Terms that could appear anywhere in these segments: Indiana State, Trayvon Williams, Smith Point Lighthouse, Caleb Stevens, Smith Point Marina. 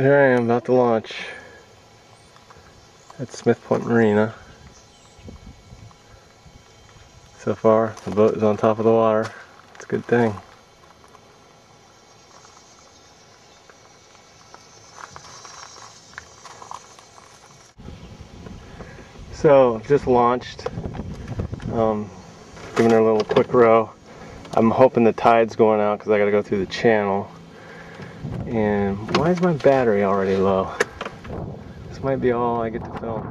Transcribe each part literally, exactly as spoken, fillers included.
Here I am about to launch at Smith Point Marina. So far, the boat is on top of the water. It's a good thing. So, just launched. Um, giving her a little quick row. I'm hoping the tide's going out because I got to go through the channel. And why is my battery already low? This might be all I get to film,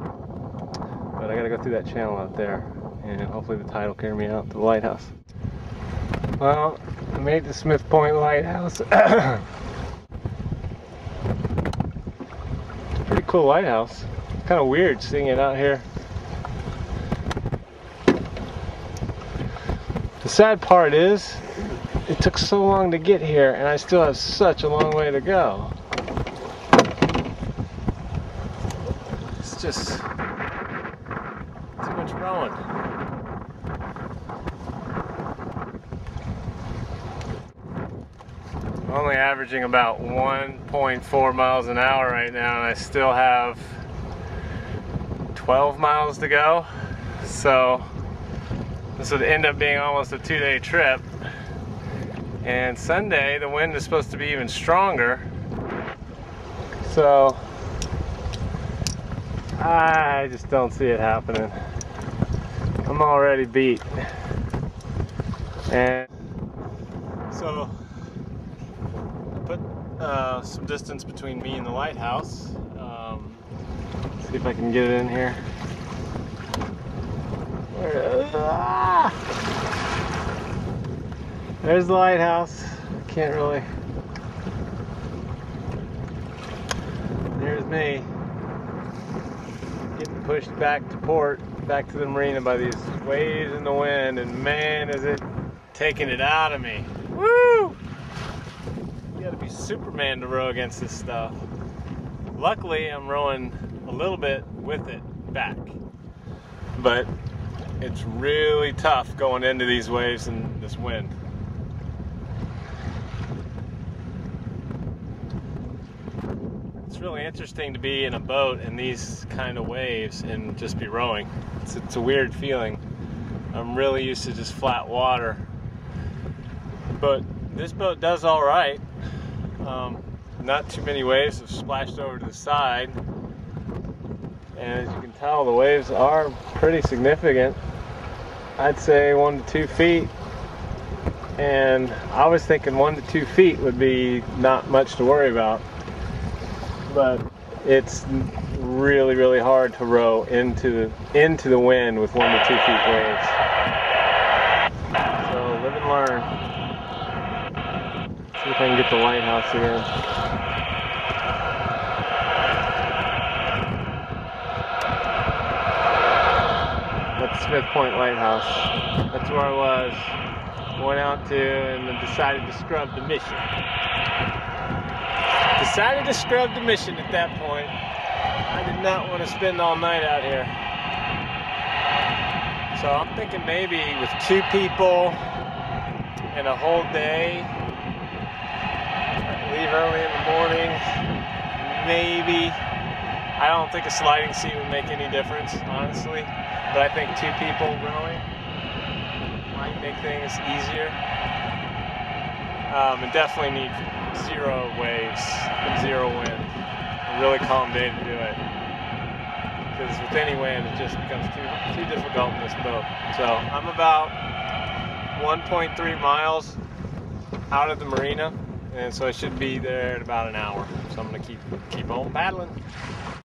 but I gotta go through that channel out there, and hopefully the tide will carry me out to the lighthouse. Well, I made the Smith Point Lighthouse. It's a pretty cool lighthouse. It's kind of weird seeing it out here. The sad part is, it took so long to get here, and I still have such a long way to go. It's just too much rowing. I'm only averaging about one point four miles an hour right now, and I still have twelve miles to go. So this would end up being almost a two-day trip. And Sunday, the wind is supposed to be even stronger. So, I just don't see it happening. I'm already beat. And so, I put uh, some distance between me and the lighthouse. Um, see if I can get it in here. There's the lighthouse. Can't really. There's me getting pushed back to port, back to the marina by these waves and the wind, and man, is it taking it out of me. Woo! You gotta be Superman to row against this stuff. Luckily, I'm rowing a little bit with it back, but it's really tough going into these waves and this wind. It's really interesting to be in a boat in these kind of waves and just be rowing. It's, it's a weird feeling. I'm really used to just flat water, but this boat does all right. Um, not too many waves have splashed over to the side, and as you can tell, the waves are pretty significant. I'd say one to two feet, and I was thinking one to two feet would be not much to worry about. But it's really, really hard to row into the, into the wind with one to two feet waves. So live and learn. See if I can get the lighthouse again. That's Smith Point Lighthouse. That's where I was. Went out to and decided to scrub the mission. Decided to scrub the mission at that point. I did not want to spend all night out here. So I'm thinking maybe with two people and a whole day, leave early in the morning, maybe. I don't think a sliding seat would make any difference, honestly. But I think two people rowing might make things easier. Um, and definitely need zero waves and zero wind. A really calm day to do it. Because with any wind, it just becomes too too difficult in this boat. So I'm about one point three miles out of the marina, and so I should be there in about an hour. So I'm gonna keep keep on paddling.